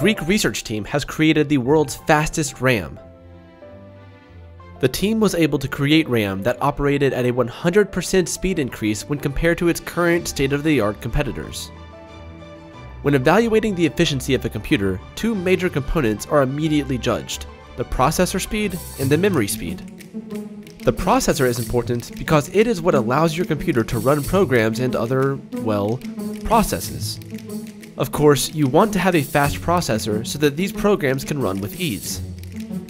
Greek research team has created the world's fastest RAM. The team was able to create RAM that operated at a 100% speed increase when compared to its current state-of-the-art competitors. When evaluating the efficiency of a computer, two major components are immediately judged: the processor speed and the memory speed. The processor is important because it is what allows your computer to run programs and other, well, processes. Of course, you want to have a fast processor so that these programs can run with ease.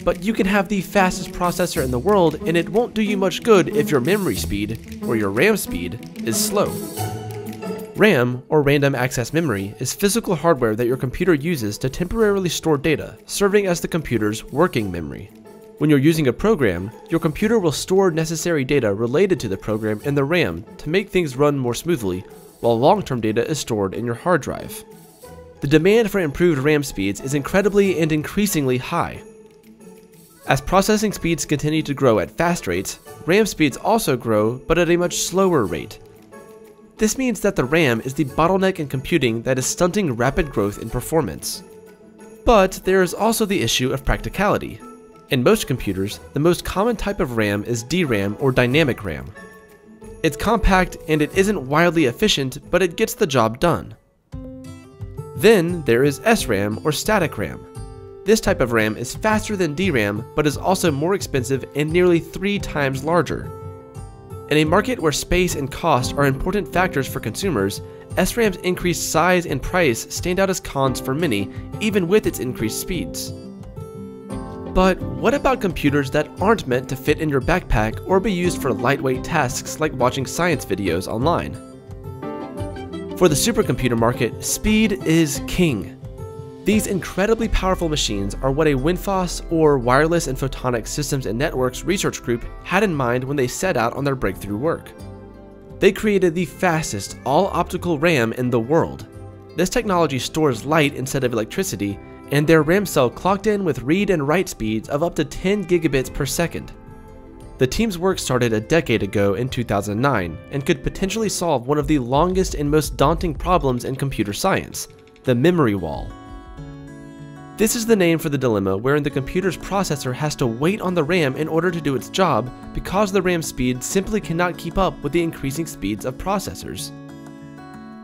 But you can have the fastest processor in the world and it won't do you much good if your memory speed, or your RAM speed, is slow. RAM, or random access memory, is physical hardware that your computer uses to temporarily store data, serving as the computer's working memory. When you're using a program, your computer will store necessary data related to the program in the RAM to make things run more smoothly, while long-term data is stored in your hard drive. The demand for improved RAM speeds is incredibly and increasingly high. As processing speeds continue to grow at fast rates, RAM speeds also grow, but at a much slower rate. This means that the RAM is the bottleneck in computing that is stunting rapid growth in performance. But there is also the issue of practicality. In most computers, the most common type of RAM is DRAM or dynamic RAM. It's compact and it isn't wildly efficient, but it gets the job done. Then there is SRAM or static RAM. This type of RAM is faster than DRAM, but is also more expensive and nearly 3 times larger. In a market where space and cost are important factors for consumers, SRAM's increased size and price stand out as cons for many, even with its increased speeds. But what about computers that aren't meant to fit in your backpack or be used for lightweight tasks like watching science videos online? For the supercomputer market, speed is king. These incredibly powerful machines are what a WinFoSS, or Wireless and Photonic Systems and Networks research group, had in mind when they set out on their breakthrough work. They created the fastest all-optical RAM in the world. This technology stores light instead of electricity, and their RAM cell clocked in with read and write speeds of up to 10 gigabits per second. The team's work started a decade ago in 2009 and could potentially solve one of the longest and most daunting problems in computer science: the memory wall. This is the name for the dilemma wherein the computer's processor has to wait on the RAM in order to do its job because the RAM speed simply cannot keep up with the increasing speeds of processors.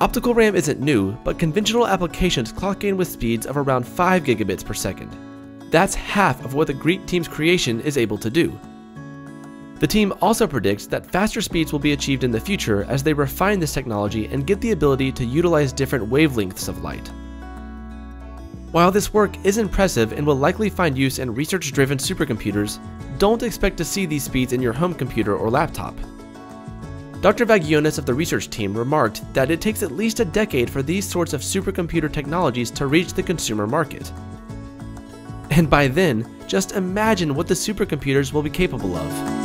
Optical RAM isn't new, but conventional applications clock in with speeds of around 5 gigabits per second. That's half of what the Greek team's creation is able to do. The team also predicts that faster speeds will be achieved in the future as they refine this technology and get the ability to utilize different wavelengths of light. While this work is impressive and will likely find use in research-driven supercomputers, don't expect to see these speeds in your home computer or laptop. Dr. Vagionis of the research team remarked that it takes at least a decade for these sorts of supercomputer technologies to reach the consumer market. And by then, just imagine what the supercomputers will be capable of.